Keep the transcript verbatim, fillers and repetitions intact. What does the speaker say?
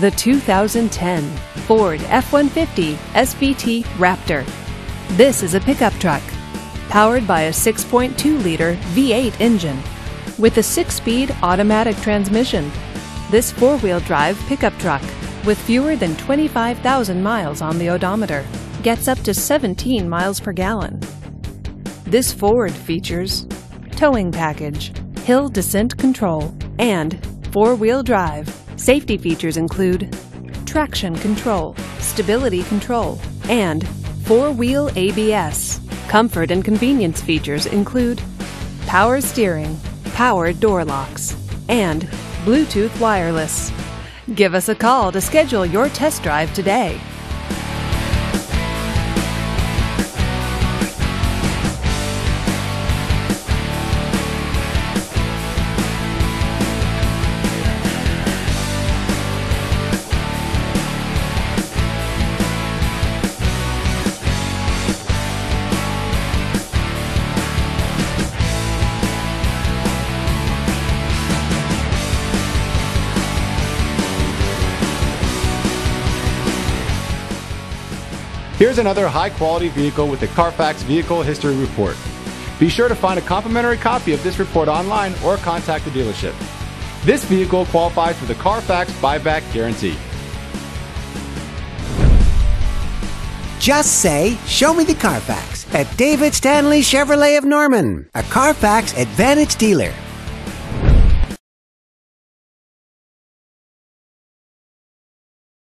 The two thousand ten Ford F one fifty S V T Raptor. This is a pickup truck powered by a six point two liter V eight engine with a six-speed automatic transmission. This four-wheel drive pickup truck with fewer than twenty-five thousand miles on the odometer gets up to seventeen miles per gallon. This Ford features towing package, hill descent control, and four-wheel drive. Safety features include traction control, stability control, and four-wheel A B S. Comfort and convenience features include power steering, power door locks, and Bluetooth wireless. Give us a call to schedule your test drive today. Here's another high-quality vehicle with the Carfax Vehicle History Report. Be sure to find a complimentary copy of this report online or contact the dealership. This vehicle qualifies for the Carfax Buyback Guarantee. Just say, "Show me the Carfax" at David Stanley Chevrolet of Norman, a Carfax Advantage dealer.